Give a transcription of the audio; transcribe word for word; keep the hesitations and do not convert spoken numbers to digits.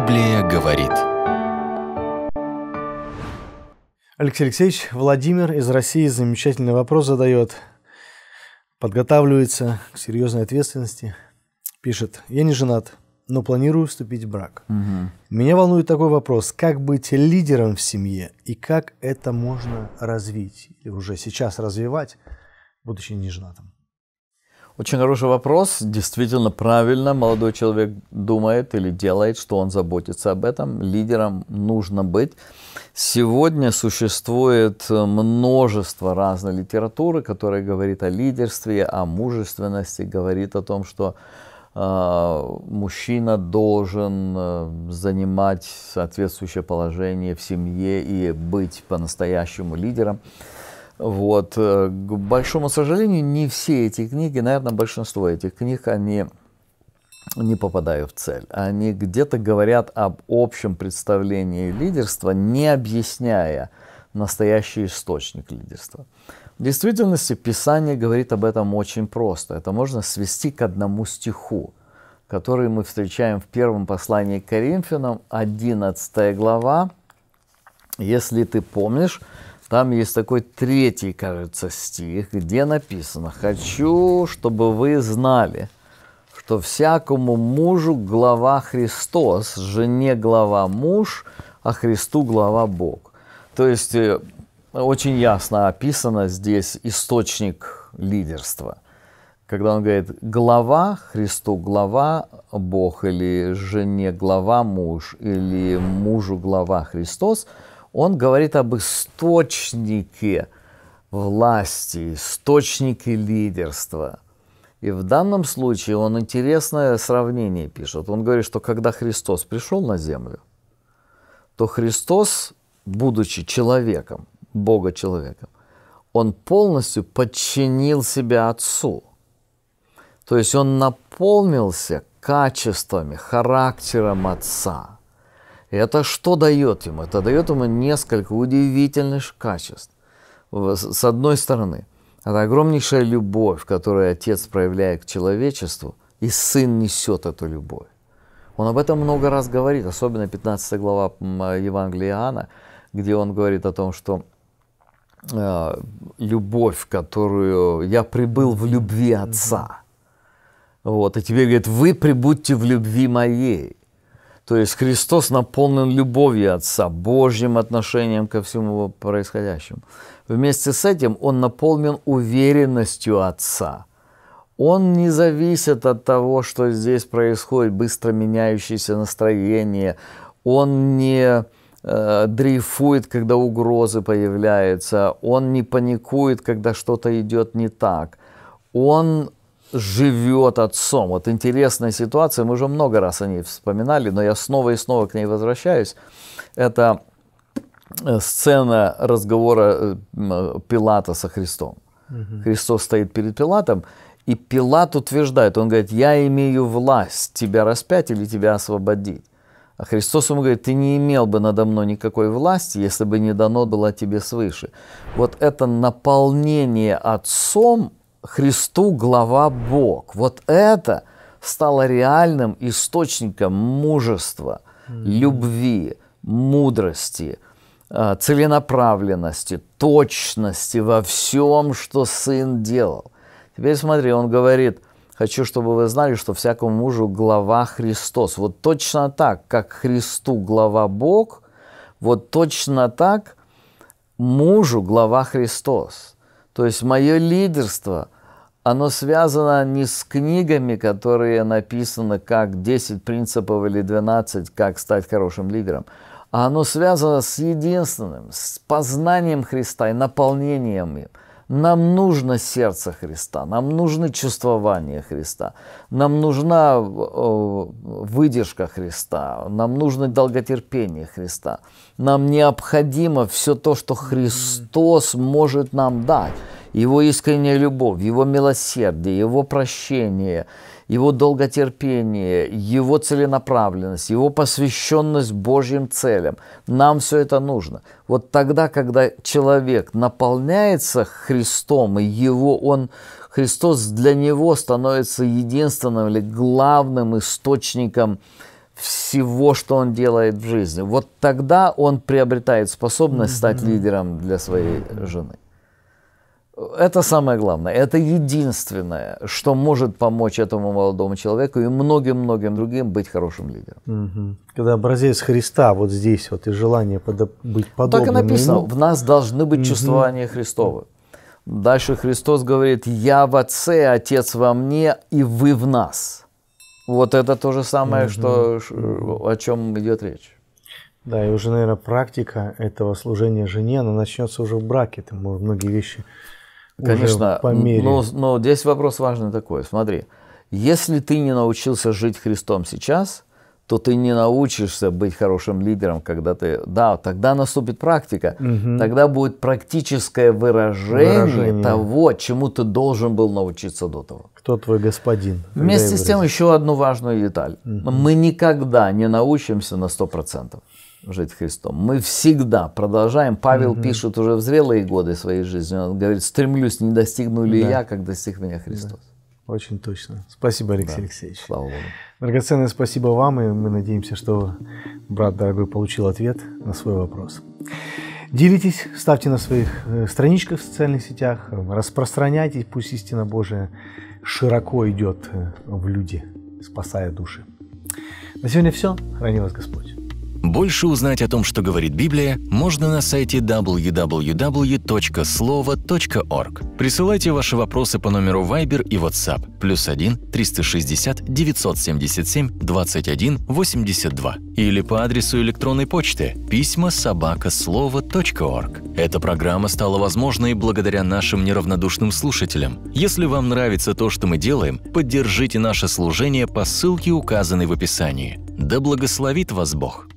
Библия говорит. Алексей Алексеевич, Владимир из России замечательный вопрос задает. Подготавливается к серьезной ответственности. Пишет: я не женат, но планирую вступить в брак. Угу. Меня волнует такой вопрос: как быть лидером в семье и как это можно развить или уже сейчас развивать, будучи неженатым? Очень хороший вопрос. Действительно правильно молодой человек думает или делает, что он заботится об этом. Лидером нужно быть. Сегодня существует множество разной литературы, которая говорит о лидерстве, о мужественности, говорит о том, что мужчина должен занимать соответствующее положение в семье и быть по-настоящему лидером. Вот. К большому сожалению, не все эти книги, наверное, большинство этих книг, они не попадают в цель. Они где-то говорят об общем представлении лидерства, не объясняя настоящий источник лидерства. В действительности Писание говорит об этом очень просто. Это можно свести к одному стиху, который мы встречаем в первом послании к Коринфянам, одиннадцатая глава. Если ты помнишь, там есть такой третий, кажется, стих, где написано: «Хочу, чтобы вы знали, что всякому мужу глава Христос, жене глава муж, а Христу глава Бог». То есть очень ясно описано здесь источник лидерства. Когда он говорит «глава Христу глава Бог» или «жене глава муж» или «мужу глава Христос», он говорит об источнике власти, источнике лидерства. И в данном случае он интересное сравнение пишет. Он говорит, что когда Христос пришел на землю, то Христос, будучи человеком, Бога-человеком, он полностью подчинил себя Отцу. То есть он наполнился качествами, характером Отца. И это что дает ему? Это дает ему несколько удивительных качеств. С одной стороны, это огромнейшая любовь, которую Отец проявляет к человечеству, и Сын несет эту любовь. Он об этом много раз говорит, особенно пятнадцатая глава Евангелия Иоанна, где он говорит о том, что любовь, которую я прибыл в любви Отца. Вот, и теперь говорит: вы прибудьте в любви моей. То есть Христос наполнен любовью Отца, Божьим отношением ко всему происходящему. Вместе с этим он наполнен уверенностью Отца. Он не зависит от того, что здесь происходит, быстро меняющееся настроение. Он не э, дрейфует, когда угрозы появляются. Он не паникует, когда что-то идет не так. Он живет Отцом. Вот интересная ситуация, мы уже много раз о ней вспоминали, но я снова и снова к ней возвращаюсь. Это сцена разговора Пилата со Христом. Угу. Христос стоит перед Пилатом, и Пилат утверждает, он говорит: я имею власть тебя распять или тебя освободить. А Христос ему говорит: ты не имел бы надо мной никакой власти, если бы не дано было тебе свыше. Вот это наполнение Отцом, Христу глава Бог. Вот это стало реальным источником мужества, mm-hmm. любви, мудрости, целенаправленности, точности во всем, что Сын делал. Теперь смотри, он говорит: хочу, чтобы вы знали, что всякому мужу глава Христос. Вот точно так, как Христу глава Бог, вот точно так мужу глава Христос. То есть мое лидерство, оно связано не с книгами, которые написаны как десять принципов или двенадцать, как стать хорошим лидером, а оно связано с единственным, с познанием Христа и наполнением им. Нам нужно сердце Христа, нам нужно чувствование Христа, нам нужна выдержка Христа, нам нужно долготерпение Христа. Нам необходимо все то, что Христос может нам дать. Его искренняя любовь, Его милосердие, Его прощение, Его долготерпение, Его целенаправленность, Его посвященность Божьим целям. Нам все это нужно. Вот тогда, когда человек наполняется Христом, и его, он, Христос для него становится единственным или главным источником всего, что он делает в жизни. Вот тогда он приобретает способность стать лидером для своей жены. Это самое главное, это единственное, что может помочь этому молодому человеку и многим-многим другим быть хорошим лидером. Угу. Когда образец Христа вот здесь вот и желание подо... быть подобным. Так и написано, ему... в нас должны быть угу. чувствования Христовы. Дальше Христос говорит, я в Отце, Отец во мне и вы в нас. Вот это то же самое, угу. что, о чем идет речь. Да, и уже, наверное, практика этого служения жене, она начнется уже в браке, там многие вещи... Конечно, но, но здесь вопрос важный такой. Смотри, если ты не научился жить Христом сейчас, то ты не научишься быть хорошим лидером, когда ты... Да, тогда наступит практика, угу. тогда будет практическое выражение, выражение того, чему ты должен был научиться до того. Кто твой господин? Вместе с тем еще одну важную деталь. Угу. Мы никогда не научимся на сто процентов. Жить Христом. Мы всегда продолжаем. Павел угу. пишет уже в зрелые годы своей жизни. Он говорит, стремлюсь, не достигну ли да. я, как достиг меня Христос. Да. Очень точно. Спасибо, Алексей да. Алексеевич. Слава Богу. Драгоценное спасибо вам, и мы надеемся, что брат дорогой получил ответ на свой вопрос. Делитесь, ставьте на своих страничках в социальных сетях, распространяйтесь, пусть истина Божия широко идет в люди, спасая души. На сегодня все. Храни вас Господь. Больше узнать о том, что говорит Библия, можно на сайте дабл ю дабл ю дабл ю точка слово точка орг. Присылайте ваши вопросы по номеру Viber и WhatsApp плюс один триста шестьдесят девятьсот семьдесят семь двадцать один восемьдесят два или по адресу электронной почты письма собака слово точка орг. Эта программа стала возможной благодаря нашим неравнодушным слушателям. Если вам нравится то, что мы делаем, поддержите наше служение по ссылке, указанной в описании. Да благословит вас Бог!